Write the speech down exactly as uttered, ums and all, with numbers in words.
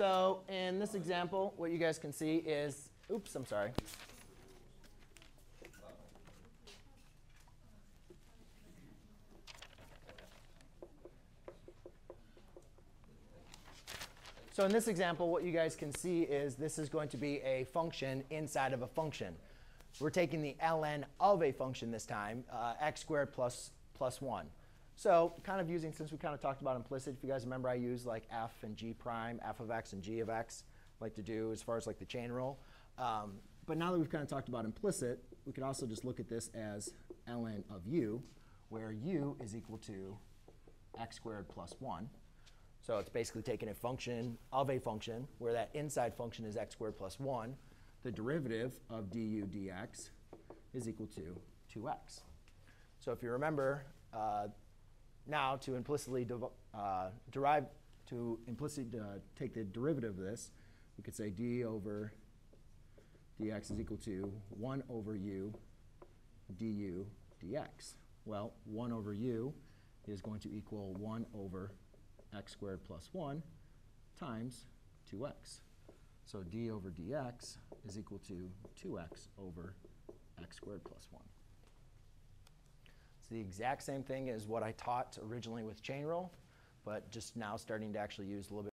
So in this example, what you guys can see is, oops, I'm sorry. So in this example, what you guys can see is this is going to be a function inside of a function. We're taking the ln of a function this time, uh, x squared plus, plus one. So kind of using, since we kind of talked about implicit, if you guys remember, I use like f and g prime, f of x and g of x, like to do as far as like the chain rule. Um, but now that we've kind of talked about implicit, we could also just look at this as ln of u, where u is equal to x squared plus one. So it's basically taking a function of a function, where that inside function is x squared plus one. The derivative of du dx is equal to two x. So if you remember, uh, now to implicitly uh, derive, to implicitly uh, take the derivative of this, we could say d over dx is equal to one over u du dx. Well, one over u is going to equal one over x squared plus one times two x. So d over dx is equal to two x over x squared plus one. It's the exact same thing as what I taught originally with chain rule, but just now starting to actually use a little bit